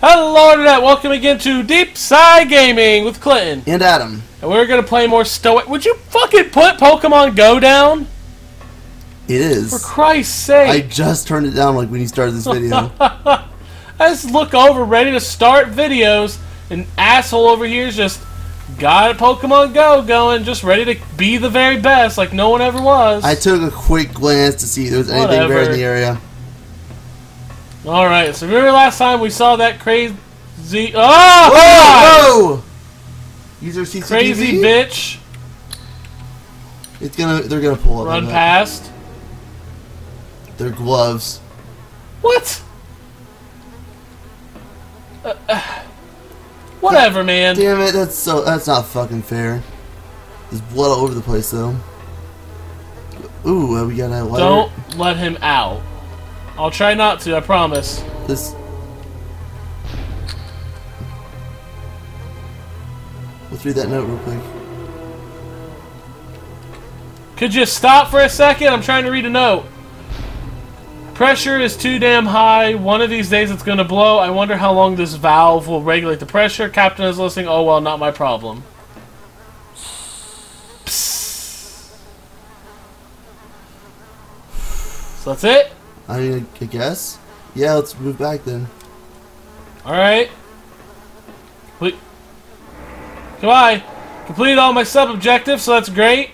Hello Internet, welcome again to Deep Side Gaming with Clinton. And Adam. And we're going to play more stoic. Would you fucking put Pokemon Go down? It is. For Christ's sake. I just turned it down like when you started this video. I just look over ready to start videos and asshole over here's just got Pokemon Go going, just ready to be the very best like no one ever was. I took a quick glance to see if there was anything rare in the area. Alright, so remember last time we saw that crazy... Oh! Whoa! Whoa! User CCTV? Crazy bitch. It's gonna... They're gonna pull up. Run past. Their gloves. What? Whatever, man. Damn it, that's so... That's not fucking fair. There's blood all over the place, though. Ooh, we got that light. Don't let him out. I'll try not to, I promise. This... Let's read that note real quick. Could you stop for a second? I'm trying to read a note. Pressure is too damn high. One of these days it's gonna blow. I wonder how long this valve will regulate the pressure. Captain is listening. Oh well, not my problem. Psst. So that's it? I mean, I guess. Yeah, let's move back then. Alright. Wait. Goodbye. Completed all my sub-objectives, so that's great.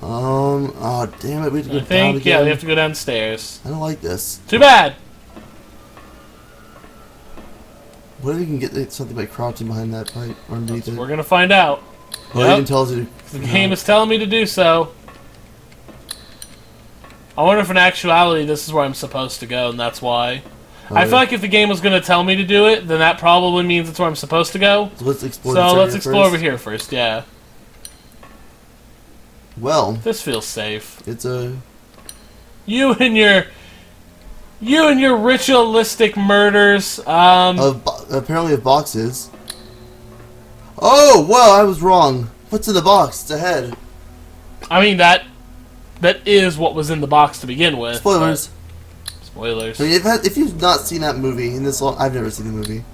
Oh, damn it. We have to go down again. Yeah, we have to go downstairs. I don't like this. Too bad. What if we can get something by crouching behind that pipe? Or underneath it? We're going to find out. Well, yep. It even tells you to, the game is telling me to do so. I wonder if in actuality this is where I'm supposed to go, and that's why. Oh, I feel like if the game was going to tell me to do it, then that probably means it's where I'm supposed to go. So let's explore, over here first, yeah. Well. This feels safe. It's a... You and your ritualistic murders, apparently of boxes. Oh, well, I was wrong. What's in the box? It's a head. I mean, that... That is what was in the box to begin with. Spoilers. Spoilers. I mean, if you've not seen that movie in this long... I've never seen the movie.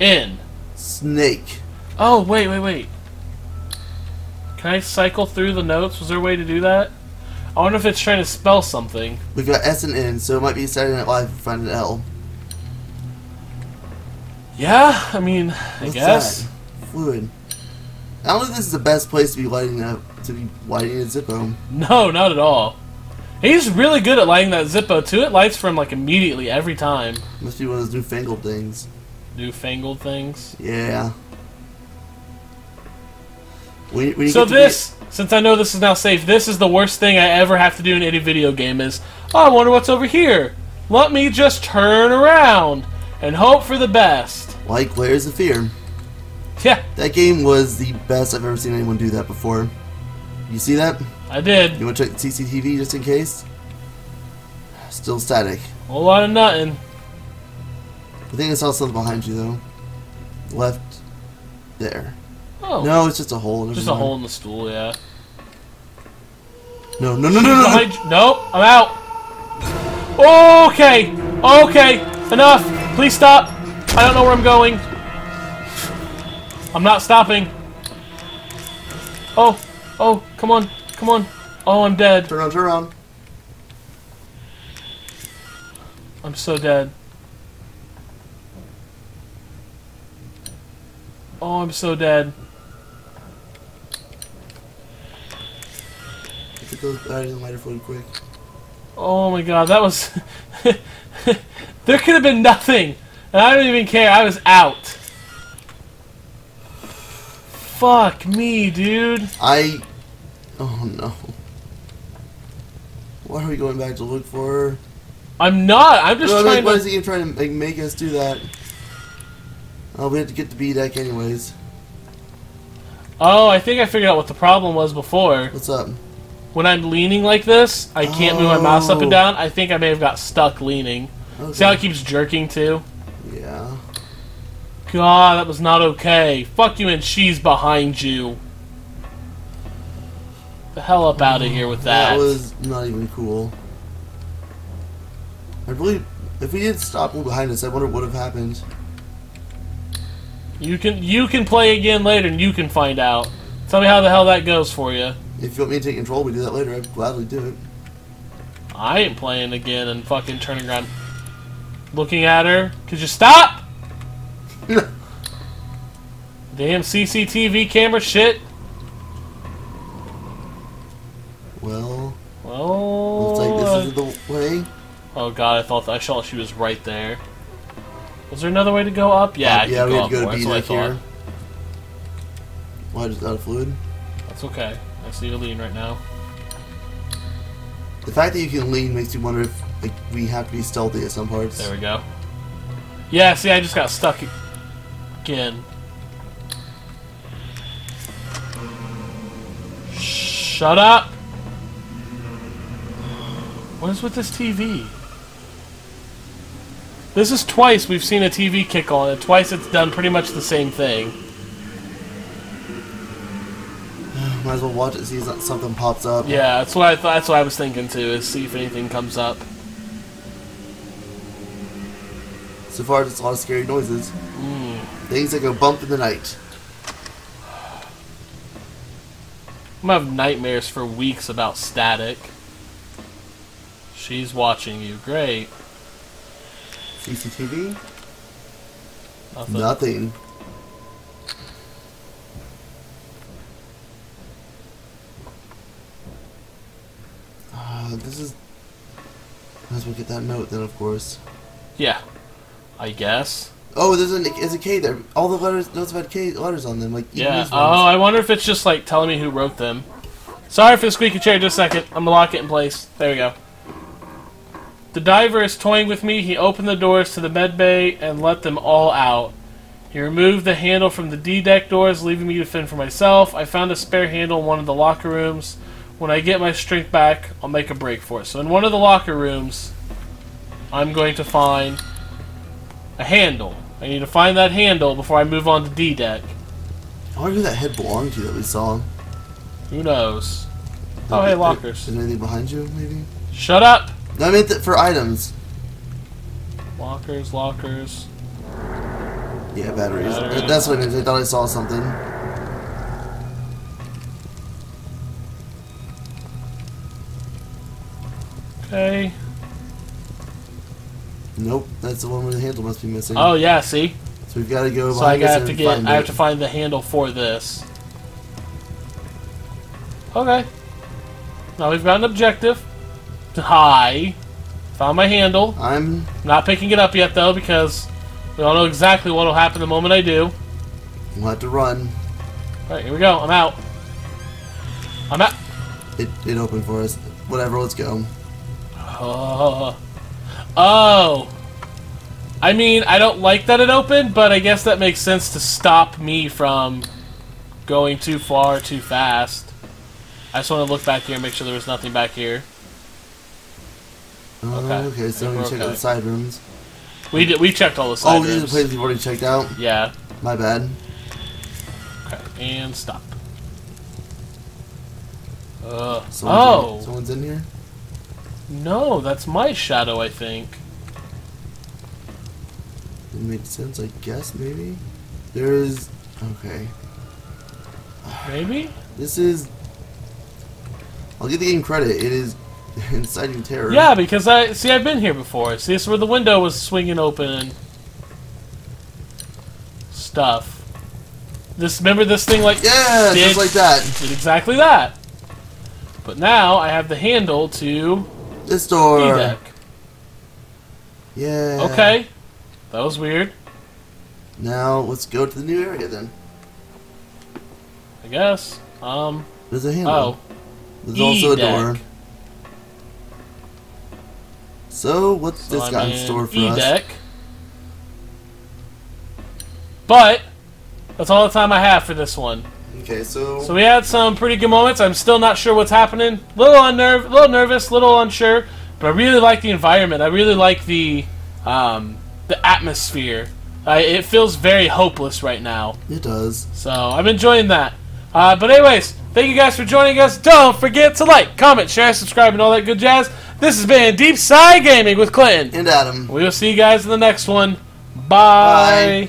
In. Snake. Oh, wait. Can I cycle through the notes? Was there a way to do that? I wonder if it's trying to spell something. We've got S and N, so it might be Saturday Night Live if we find an L. Yeah, I mean, I guess. That? Fluid. I don't think this is the best place to be lighting up, to be lighting a Zippo. No, not at all. He's really good at lighting that Zippo too. It lights for him like immediately every time. Must be one of those newfangled things. Newfangled things? Yeah. We so this, since I know this is now safe, this is the worst thing I ever have to do in any video game is, oh, I wonder what's over here. Let me just turn around and hope for the best. Like Layers of Fear. Yeah. That game was the best I've ever seen anyone do that before. You see that? I did. You want to check the CCTV just in case? Still static. A whole lot of nothing. I think I saw something behind you, though. Left there. Oh. No, it's just a hole. Just a hole in the stool, yeah. No. Nope, I'm out. Okay. Enough. Please stop. I don't know where I'm going. I'm not stopping. Oh, come on. Oh, I'm dead. Turn around. I'm so dead. Oh, I'm so dead. Get those batteries and lighter fluid quick. Oh my god, that was... There could have been nothing. And I don't even care, I was out. Fuck me, dude. Oh, no. Why are we going back to look for her? I'm not. I'm just trying to... Why is he trying to make us do that? Oh, we have to get the B-deck anyways. Oh, I think I figured out what the problem was before. What's up? When I'm leaning like this, I can't move my mouse up and down. I think I may have got stuck leaning. Okay. See how it keeps jerking, too? Yeah. God, that was not okay. Fuck you and she's behind you. The hell up out of here with that. That was not even cool. I believe if we didn't stop behind us, I wonder what would have happened. You can play again later, and you can find out. Tell me how the hell that goes for you. If you want me to take control, we do that later. I'd gladly do it. I ain't playing again and fucking turning around, looking at her. Could you stop? Damn CCTV camera shit. Well. Looks like this is the way. Oh god, I thought she was right there. Was there another way to go up? Yeah, yeah, we had to go to D-deck here. Why just out of fluid? That's okay. I just need to lean right now. The fact that you can lean makes you wonder if like we have to be stealthy at some parts. There we go. Yeah, see, I just got stuck again. Shut up! What is with this TV? This is twice we've seen a TV kick on it. Twice it's done pretty much the same thing. Might as well watch it, see if something pops up. Yeah, that's what I thought. That's what I was thinking too. Is see if anything comes up. So far, it's a lot of scary noises. Things that go bump in the night. I'm gonna have nightmares for weeks about static. She's watching you. Great. CCTV? Nothing. This is... Might as well get that note then, of course. Yeah. I guess. Oh, there's a K there. All the notes have had K letters on them. Like, yeah. Oh, I wonder if it's just, like, telling me who wrote them. Sorry for the squeaky chair, just a second. I'm gonna lock it in place. There we go. The diver is toying with me. He opened the doors to the medbay and let them all out. He removed the handle from the D-deck doors, leaving me to fend for myself. I found a spare handle in one of the locker rooms. When I get my strength back, I'll make a break for it. So in one of the locker rooms, I'm going to find a handle. I need to find that handle before I move on to D-deck. I wonder who that head belonged to that we saw. Who knows? Oh, hey, lockers. Is there anything behind you, maybe? Shut up! I meant that for items. Lockers. Yeah, batteries. That's what I meant. I thought I saw something. Okay. Nope, that's the one where the handle must be missing. Oh yeah, see. So we've got to go. So I have to find the handle for this. Okay. Now we've got an objective. Hi. Found my handle. I'm not picking it up yet, though, because we all know exactly what will happen the moment I do. We'll have to run. Alright, here we go. I'm out. It opened for us. Whatever, let's go. Oh. I mean, I don't like that it opened, but I guess that makes sense to stop me from going too far too fast. I just want to look back here and make sure there was nothing back here. Okay, so we check out the side rooms. We checked all the side rooms. Oh, these are the places we've already checked out? Yeah. My bad. Okay, and stop. Someone's in here? No, that's my shadow, I think. It makes sense, I guess, maybe? There's... Okay. Maybe? This is... I'll give the game credit, it is... Inciting terror. Yeah, because I've been here before. See, this is where the window was swinging open and stuff. Remember this thing like... Yeah, just like that. Did exactly that. But now I have the handle to... This door. E-deck. Yeah. Okay. That was weird. Now, let's go to the new area then. I guess. There's a handle. Oh. There's also a door. So, what's this got in store for us? E-deck. But, that's all the time I have for this one. Okay, so we had some pretty good moments. I'm still not sure what's happening. Little nervous, little unsure. But I really like the environment. I really like the atmosphere. It feels very hopeless right now. It does. So, I'm enjoying that. But anyways, thank you guys for joining us. Don't forget to like, comment, share, subscribe, and all that good jazz. This has been Deep Side Gaming with Clinton. And Adam. We'll see you guys in the next one. Bye. Bye.